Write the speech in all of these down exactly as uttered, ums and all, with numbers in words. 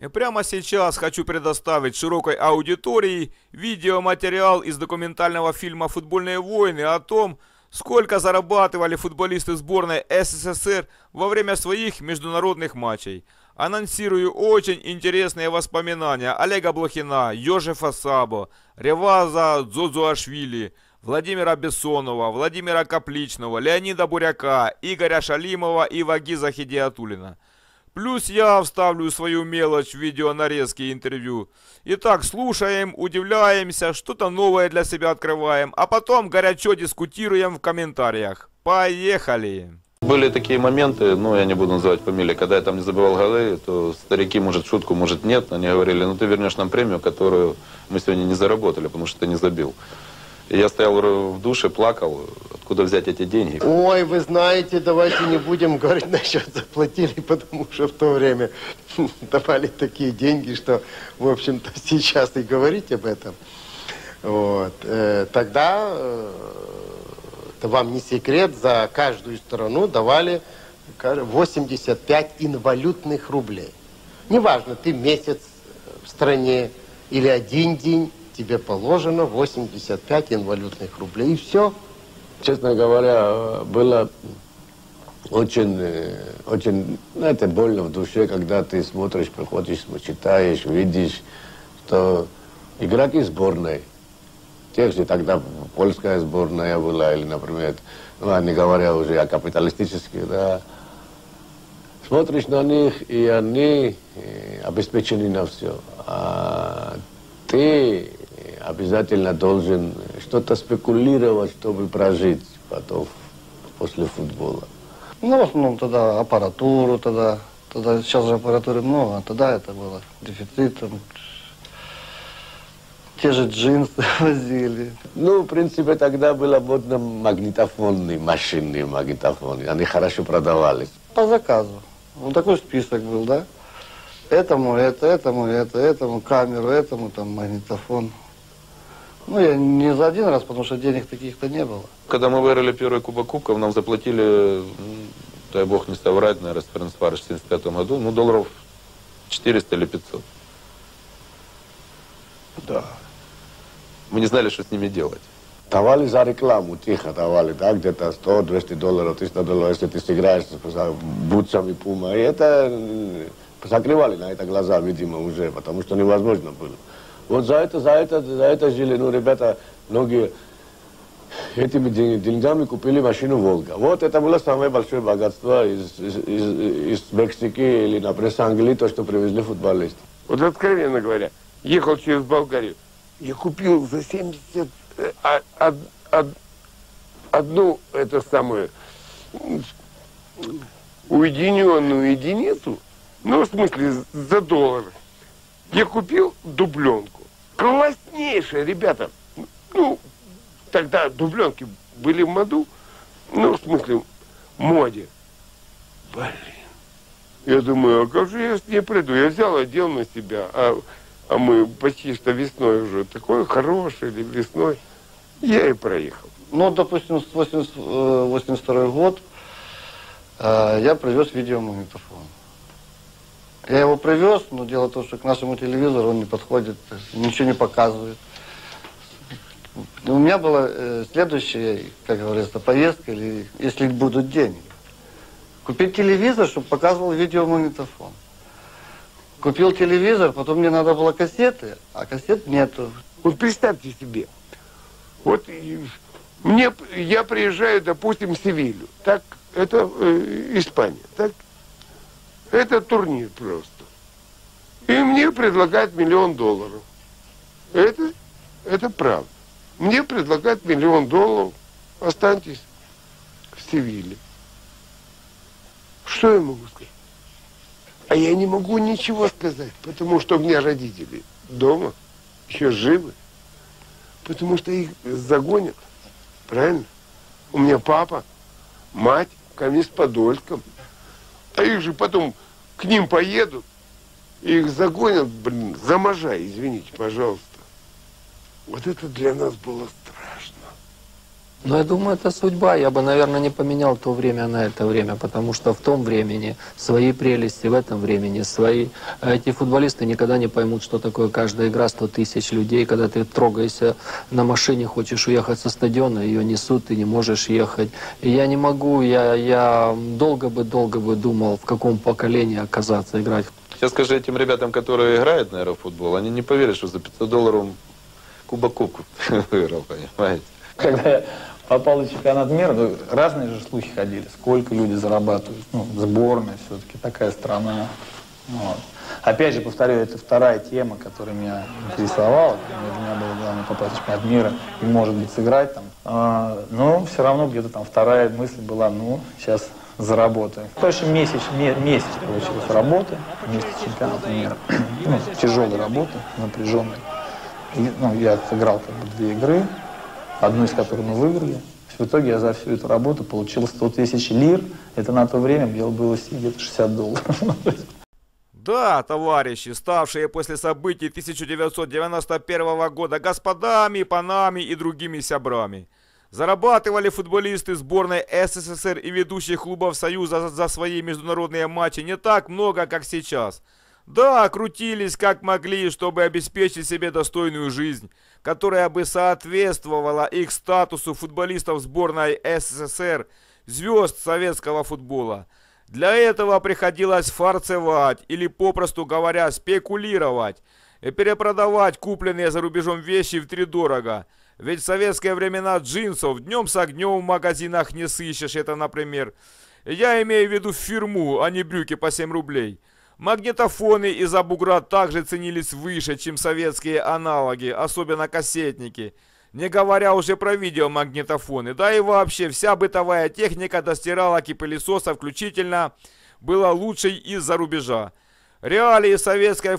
И прямо сейчас хочу предоставить широкой аудитории видеоматериал из документального фильма «Футбольные войны» о том, сколько зарабатывали футболисты сборной СССР во время своих международных матчей. Анонсирую очень интересные воспоминания Олега Блохина, Йожефа Сабо, Реваза Дзодзуашвили, Владимира Бессонова, Владимира Капличного, Леонида Буряка, Игоря Шалимова и Вагиза Хидиатулина. Плюс я вставлю свою мелочь в видеонарезки и интервью. Итак, слушаем, удивляемся, что-то новое для себя открываем, а потом горячо дискутируем в комментариях. Поехали! Были такие моменты, ну я не буду называть фамилии, когда я там не забивал голы, то старики, может, шутку, может, нет, они говорили, ну ты вернешь нам премию, которую мы сегодня не заработали, потому что ты не забил. И я стоял в душе, плакал, откуда взять эти деньги. Ой, вы знаете, давайте не будем говорить насчет заплатили, потому что в то время давали такие деньги, что, в общем-то, сейчас и говорить об этом. Вот. Тогда, это вам не секрет, за каждую страну давали восемьдесят пять инвалютных рублей. Неважно, ты месяц в стране или один день. Тебе положено восемьдесят пять инвалютных рублей, и все. Честно говоря, было очень, очень, знаете, больно в душе, когда ты смотришь, приходишь, читаешь, видишь, что игроки сборной, тех же тогда польская сборная была, или, например, ну, не говоря уже о капиталистических, да, смотришь на них, и они обеспечены на все. А ты обязательно должен что-то спекулировать, чтобы прожить потом, после футбола. Ну, в основном тогда аппаратуру, тогда, тогда сейчас же аппаратуры много, а тогда это было дефицитом. Те же джинсы возили. Ну, в принципе, тогда было модно магнитофонные машины, магнитофоны, они хорошо продавались. По заказу. Вот такой список был, да? Этому, это, этому, это, этому, камеру, этому, там, магнитофон. Ну, я не за один раз, потому что денег таких-то не было. Когда мы выиграли первый Кубок Кубков, нам заплатили, дай бог не соврать, наверное, Ференцвар в тысяча девятьсот семьдесят пятом году, ну, долларов четыреста или пятьсот. Да. Мы не знали, что с ними делать. Давали за рекламу, тихо давали, да, где-то сто-двести долларов, триста долларов, если ты сыграешь с бутсами Пума, и это... Закрывали на это глаза, видимо, уже, потому что невозможно было. Вот за это, за это, за это жили, ну, ребята, многие этими деньгами купили машину «Волга». Вот это было самое большое богатство из, из, из, из Мексики или, например, с Англии, то, что привезли футболисты. Вот откровенно говоря, ехал через Болгарию, я купил за семьдесят а, а, а, одну, это самое, уединенную единицу. Ну, в смысле, за доллар. Я купил дубленку. Класснейшая, ребята. Ну, тогда дубленки были в моду. Ну, в смысле, в моде. Блин. Я думаю, а как же я с ней приду? Я взял, одел на себя. А, а мы почти что весной уже. Такой хороший, или весной. Я и проехал. Ну, допустим, с восемьдесят второго года э, я привез видеомагнитофон. Я его привез, но дело в том, что к нашему телевизору он не подходит, ничего не показывает. У меня была э, следующая, как говорится, поездка, или, если будут деньги. Купить телевизор, чтобы показывал видеомагнитофон. Купил телевизор, потом мне надо было кассеты, а кассет нету. Вот представьте себе, вот мне, я приезжаю, допустим, в Севилью, так, это э, Испания, так? Это турнир просто. И мне предлагают миллион долларов. Это, это правда. Мне предлагают миллион долларов. Останьтесь в Севиле. Что я могу сказать? А я не могу ничего сказать, потому что у меня родители дома еще живы. Потому что их загонят. Правильно? У меня папа, мать, ко мне с Подольском. А их же потом к ним поедут, и их загонят, блин, за можа, извините, пожалуйста. Вот это для нас было страшно. Ну, я думаю, это судьба. Я бы, наверное, не поменял то время на это время, потому что в том времени свои прелести, в этом времени свои. Эти футболисты никогда не поймут, что такое каждая игра сто тысяч людей, когда ты трогаешься на машине, хочешь уехать со стадиона, ее несут, ты не можешь ехать. И я не могу, я, я долго бы, долго бы думал, в каком поколении оказаться играть. Сейчас скажи этим ребятам, которые играют, наверное, в футбол, они не поверят, что за пятьсот долларов Кубок Кубков выиграл, понимаете? Когда я попал на чемпионат мира, то разные же слухи ходили, сколько люди зарабатывают. Ну, сборная все-таки, такая страна. Вот. Опять же, повторю, это вторая тема, которая меня интересовала. У меня было главное попасть в чемпионат мира и, может быть, сыграть там. А, но все равно где-то там вторая мысль была, ну, сейчас заработаю. Точно месяц, месяц получилось работы вместе с чемпионатом мира. Ну, тяжелой работы, напряженной. И, ну, я сыграл как бы две игры, одну из которых мы выиграли. В итоге я за всю эту работу получил сто тысяч лир. Это на то время было где-то шестьдесят долларов. Да, товарищи, ставшие после событий тысяча девятьсот девяносто первого года господами, панами и другими сябрами. Зарабатывали футболисты сборной СССР и ведущих клубов Союза за свои международные матчи не так много, как сейчас. Да, крутились как могли, чтобы обеспечить себе достойную жизнь, которая бы соответствовала их статусу футболистов сборной СССР, звезд советского футбола. Для этого приходилось фарцевать или, попросту говоря, спекулировать и перепродавать купленные за рубежом вещи втридорого. Ведь в советские времена джинсов днем с огнем в магазинах не сыщешь, это, например. Я имею в виду фирму, а не брюки по семь рублей. Магнитофоны из-за бугра также ценились выше, чем советские аналоги, особенно кассетники. Не говоря уже про видеомагнитофоны. Да и вообще, вся бытовая техника до стиралок и пылесосов включительно была лучшей из-за рубежа. Реалии советской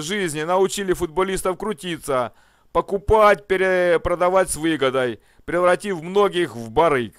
жизни научили футболистов крутиться, покупать, перепродавать с выгодой, превратив многих в барыг.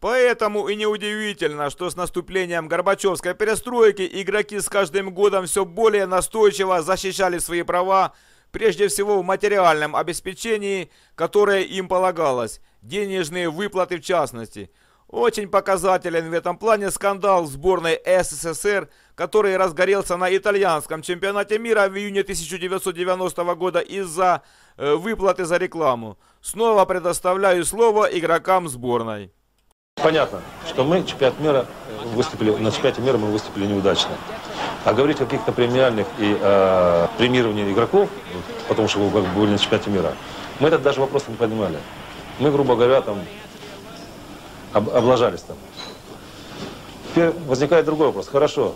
Поэтому и неудивительно, что с наступлением Горбачевской перестройки игроки с каждым годом все более настойчиво защищали свои права, прежде всего в материальном обеспечении, которое им полагалось, денежные выплаты в частности. Очень показателен в этом плане скандал сборной СССР, который разгорелся на итальянском чемпионате мира в июне тысяча девятьсот девяностого года из-за э, выплаты за рекламу. Снова предоставляю слово игрокам сборной. Понятно, что мы чемпионат мира выступили, на чемпионате мира мы выступили неудачно. А говорить о каких-то премиальных и э, премировании игроков, потому что мы были на чемпионате мира, мы этот даже вопрос не понимали. Мы, грубо говоря, там об, облажались там. Теперь возникает другой вопрос. Хорошо,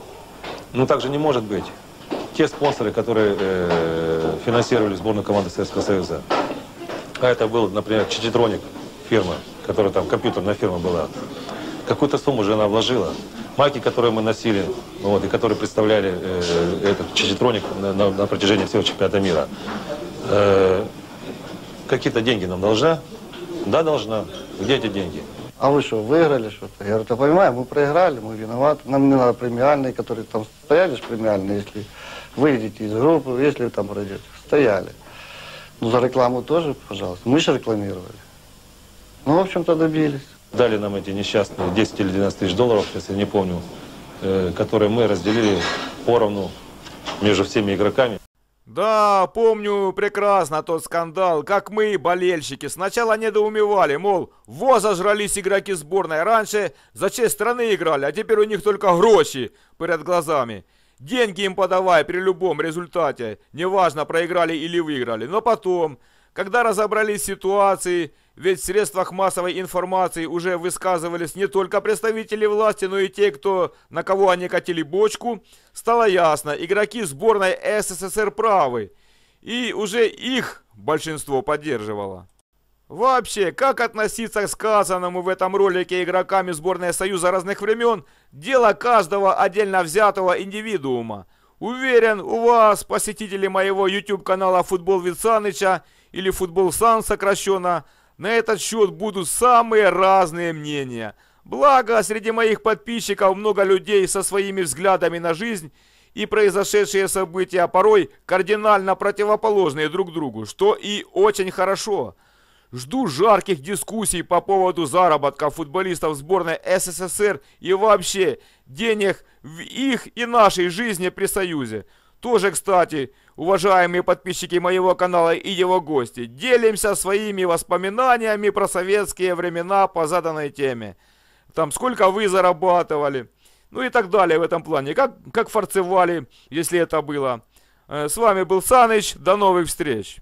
но так же не может быть. Те спонсоры, которые э, финансировали сборную команды Советского Союза, а это был, например, Чидитроник, фирма, которая там компьютерная фирма была, какую-то сумму же она вложила. Майки, которые мы носили, вот, и которые представляли э, этот Чидитроник на, на, на протяжении всего чемпионата мира, э, какие-то деньги нам должна? Да, должна. Где эти деньги? А вы что, выиграли что-то? Я говорю, ты понимаешь, мы проиграли, мы виноваты, нам не надо премиальные, которые там стояли же премиальные, если выйдете из группы, если вы там пройдете, стояли. Ну, за рекламу тоже, пожалуйста, мы же рекламировали. Ну, в общем-то, добились. Дали нам эти несчастные десять или двенадцать тысяч долларов, если я не помню, э, которые мы разделили поровну между всеми игроками. Да, помню прекрасно тот скандал, как мы, болельщики, сначала недоумевали, мол, во зажрались игроки сборной. Раньше за честь страны играли, а теперь у них только гроши перед глазами. Деньги им подавай при любом результате, неважно, проиграли или выиграли. Но потом, когда разобрались с ситуацией, ведь в средствах массовой информации уже высказывались не только представители власти, но и те, кто, на кого они катили бочку, стало ясно, игроки сборной СССР правы. И уже их большинство поддерживало. Вообще, как относиться к сказанному в этом ролике игроками сборной Союза разных времен, дело каждого отдельно взятого индивидуума. Уверен, у вас, посетители моего YouTube-канала «Футбол Вит Саныча» или «Футбол Сан» сокращенно, на этот счет будут самые разные мнения. Благо, среди моих подписчиков много людей со своими взглядами на жизнь и произошедшие события порой кардинально противоположные друг другу, что и очень хорошо. Жду жарких дискуссий по поводу заработка футболистов сборной СССР и вообще денег в их и нашей жизни при Союзе. Тоже, кстати, уважаемые подписчики моего канала и его гости, делимся своими воспоминаниями про советские времена по заданной теме. Там сколько вы зарабатывали, ну и так далее в этом плане. Как, как форцевали, если это было. С вами был Саныч, до новых встреч.